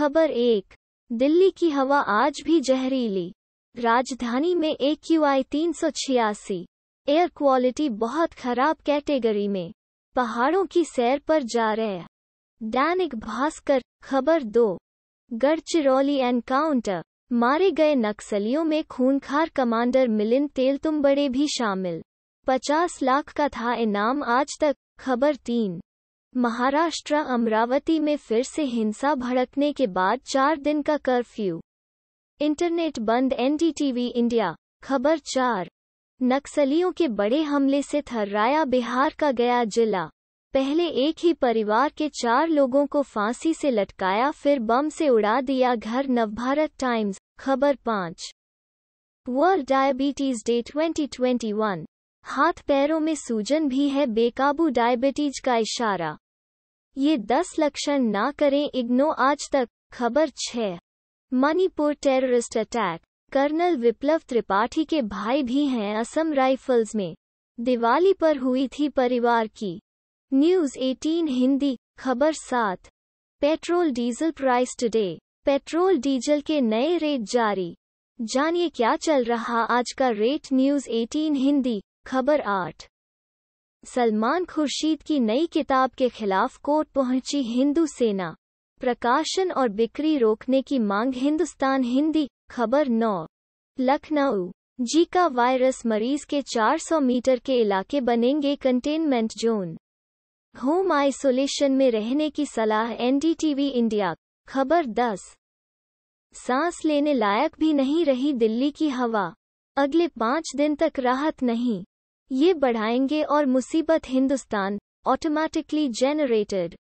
खबर एक, दिल्ली की हवा आज भी जहरीली। राजधानी में AQI 386, एयर क्वालिटी बहुत खराब कैटेगरी में, पहाड़ों की सैर पर जा रहे। दैनिक भास्कर खबर दो, गढ़चिरौली एनकाउंटर, मारे गए नक्सलियों में खूनखार कमांडर मिलिंद तेलतुम्बड़े भी शामिल, 50 लाख का था इनाम। आज तक खबर तीन, महाराष्ट्र अमरावती में फिर से हिंसा भड़कने के बाद 4 दिन का कर्फ्यू, इंटरनेट बंद। NDTV इंडिया खबर चार, नक्सलियों के बड़े हमले से थर्राया बिहार का गया जिला, पहले एक ही परिवार के 4 लोगों को फांसी से लटकाया, फिर बम से उड़ा दिया घर। नवभारत टाइम्स खबर पाँच, वर्ल्ड डायबिटीज डे 2021, हाथ पैरों में सूजन भी है बेकाबू डायबिटीज का इशारा, ये 10 लक्षण ना करें इग्नो। आज तक खबर 6, Manipur terrorist attack, colonel Viplav Tripathi के भाई भी हैं असम राइफल्स में, दिवाली पर हुई थी परिवार की। News18 हिंदी खबर 7, petrol diesel price today, petrol diesel के नए रेट जारी, जानिए क्या चल रहा आज का रेट। News18 हिंदी खबर 8, सलमान खुर्शीद की नई किताब के खिलाफ कोर्ट पहुंची हिंदू सेना, प्रकाशन और बिक्री रोकने की मांग। हिंदुस्तान हिंदी खबर 9, लखनऊ, जीका वायरस मरीज के 400 मीटर के इलाके बनेंगे कंटेनमेंट जोन, होम आइसोलेशन में रहने की सलाह। NDTV इंडिया खबर 10, सांस लेने लायक भी नहीं रही दिल्ली की हवा, अगले 5 दिन तक राहत नहीं, ये बढ़ाएंगे और मुसीबत। Hindustan automatically generated.